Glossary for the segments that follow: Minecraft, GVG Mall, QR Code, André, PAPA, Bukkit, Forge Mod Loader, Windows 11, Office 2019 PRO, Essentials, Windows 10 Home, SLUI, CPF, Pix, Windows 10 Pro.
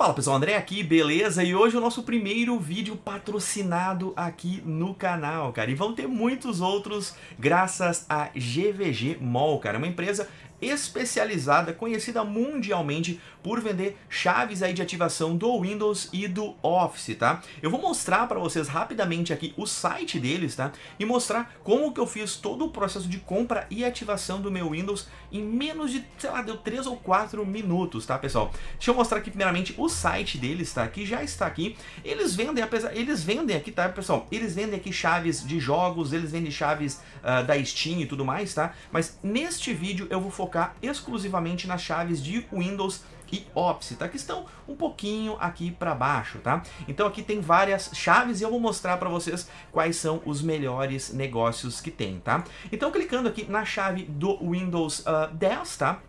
Fala pessoal, André aqui, beleza? E hoje é o nosso primeiro vídeo patrocinado aqui no canal, cara. E vão ter muitos outros graças a GVG Mall, cara. É uma empresa especializada, conhecida mundialmente por vender chaves aí de ativação do Windows e do Office, tá? Eu vou mostrar para vocês rapidamente aqui o site deles, tá? E mostrar como que eu fiz todo o processo de compra e ativação do meu Windows em menos de, sei lá, deu 3 ou 4 minutos, tá, pessoal? Deixa eu mostrar aqui primeiramente o site deles, tá? Que já está aqui. Eles vendem, apesar, eles vendem aqui, tá, pessoal? Eles vendem aqui chaves de jogos, eles vendem chaves da Steam e tudo mais, tá? Mas neste vídeo eu vou focar exclusivamente nas chaves de Windows e Office, tá? Que estão um pouquinho aqui para baixo, tá? Então aqui tem várias chaves e eu vou mostrar para vocês quais são os melhores negócios que tem, tá? Então clicando aqui na chave do Windows 10, tá?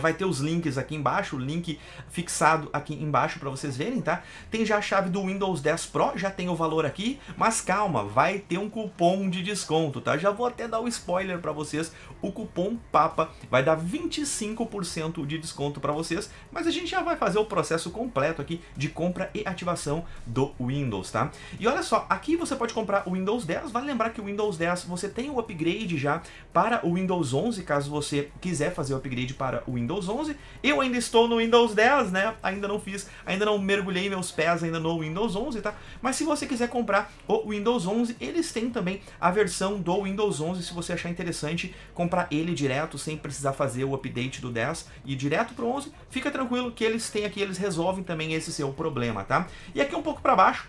Vai ter os links aqui embaixo, o link fixado aqui embaixo para vocês verem, tá? Tem já a chave do Windows 10 Pro, já tem o valor aqui, mas calma, vai ter um cupom de desconto, tá? Já vou até dar um spoiler para vocês, o cupom PAPA vai dar 25% de desconto para vocês, mas a gente já vai fazer o processo completo aqui de compra e ativação do Windows, tá? E olha só, aqui você pode comprar o Windows 10, vale lembrar que o Windows 10 você tem o upgrade já para o Windows 11, caso você quiser fazer o upgrade para o Windows 11, eu ainda estou no Windows 10, né? Ainda não fiz, ainda não mergulhei meus pés ainda no Windows 11, tá? Mas se você quiser comprar o Windows 11, eles têm também a versão do Windows 11, se você achar interessante comprar ele direto, sem precisar fazer o update do 10 e direto pro 11, fica tranquilo que eles têm aqui, eles resolvem também esse seu problema, tá? E aqui um pouco para baixo,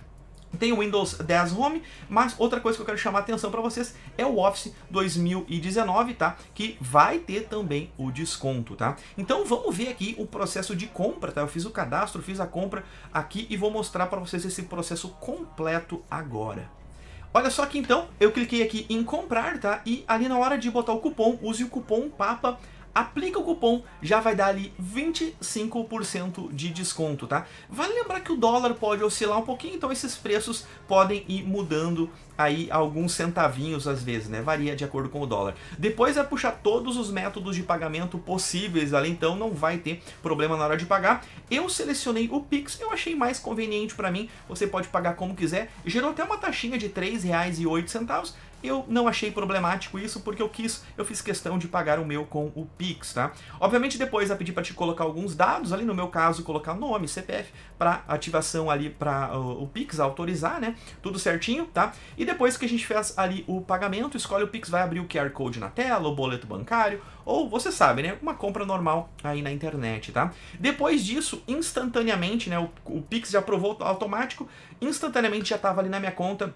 tem o Windows 10 Home, mas outra coisa que eu quero chamar a atenção para vocês é o Office 2019, tá? Que vai ter também o desconto, tá? Então vamos ver aqui o processo de compra, tá? Eu fiz o cadastro, fiz a compra aqui e vou mostrar para vocês esse processo completo agora. Olha só que então, eu cliquei aqui em comprar, tá? E ali na hora de botar o cupom, use o cupom PAPA, aplica o cupom, já vai dar ali 25% de desconto, tá? Vale lembrar que o dólar pode oscilar um pouquinho, então esses preços podem ir mudando aí alguns centavinhos às vezes, né? Varia de acordo com o dólar. Depois vai puxar todos os métodos de pagamento possíveis ali, então não vai ter problema na hora de pagar. Eu selecionei o Pix, eu achei mais conveniente para mim, você pode pagar como quiser. Gerou até uma taxinha de R$3,08. Eu não achei problemático isso porque eu fiz questão de pagar o meu com o Pix, tá? Obviamente depois vai pedir para te colocar alguns dados ali, no meu caso colocar nome, CPF, para ativação ali para o Pix autorizar, né? Tudo certinho, tá? E depois que a gente fez ali o pagamento, escolhe o Pix, vai abrir o QR Code na tela, o boleto bancário, ou você sabe, né? Uma compra normal aí na internet, tá? Depois disso, instantaneamente, né? O Pix já aprovou automático, instantaneamente já estava ali na minha conta.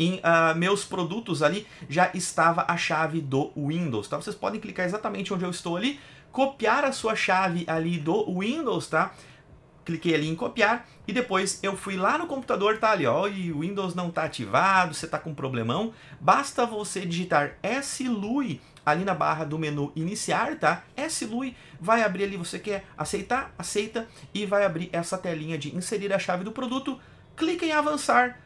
Em meus produtos ali já estava a chave do Windows, tá? Vocês podem clicar exatamente onde eu estou ali, copiar a sua chave ali do Windows, tá? Cliquei ali em copiar e depois eu fui lá no computador, tá ali, ó, e o Windows não tá ativado, você tá com um problemão, basta você digitar SLUI ali na barra do menu iniciar, tá? SLUI vai abrir ali, você quer aceitar? Aceita e vai abrir essa telinha de inserir a chave do produto, clica em avançar.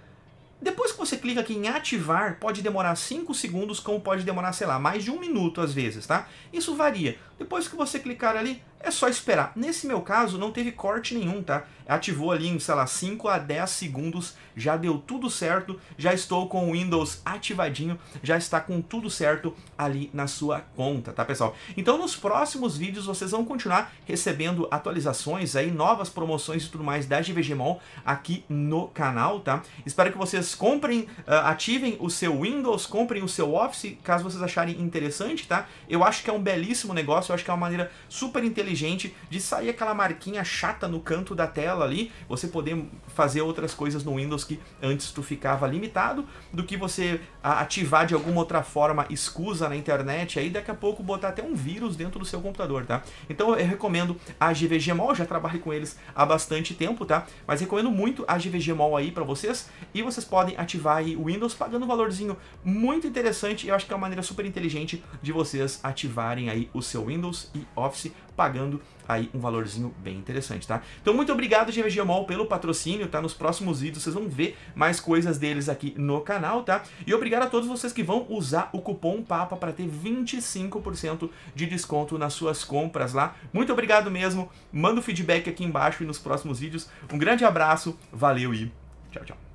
Depois que você clica aqui em ativar, pode demorar 5 segundos, como pode demorar, sei lá, mais de um minuto às vezes, tá? Isso varia. Depois que você clicar ali, é só esperar. Nesse meu caso, não teve corte nenhum, tá? Ativou ali em, sei lá, 5 a 10 segundos, já deu tudo certo, já estou com o Windows ativadinho, já está com tudo certo ali na sua conta, tá, pessoal? Então, nos próximos vídeos, vocês vão continuar recebendo atualizações aí, novas promoções e tudo mais da GVG Mall aqui no canal, tá? Espero que vocês comprem, ativem o seu Windows, comprem o seu Office, caso vocês acharem interessante, tá? Eu acho que é um belíssimo negócio, eu acho que é uma maneira super inteligente de sair aquela marquinha chata no canto da tela ali, você poder fazer outras coisas no Windows que antes tu ficava limitado, do que você ativar de alguma outra forma escusa na internet, aí daqui a pouco botar até um vírus dentro do seu computador, tá? Então eu recomendo a GVG Mall, já trabalho com eles há bastante tempo, tá? Mas recomendo muito a GVG Mall aí pra vocês, e vocês podem ativar aí o Windows pagando um valorzinho muito interessante. Eu acho que é uma maneira super inteligente de vocês ativarem aí o seu Windows e Office pagando aí um valorzinho bem interessante, tá? Então muito obrigado, GVG Mall, pelo patrocínio, tá? Nos próximos vídeos vocês vão ver mais coisas deles aqui no canal, tá? E obrigado a todos vocês que vão usar o cupom PAPA para ter 25% de desconto nas suas compras lá. Muito obrigado mesmo, manda o feedback aqui embaixo e nos próximos vídeos. Um grande abraço, valeu e tchau, tchau.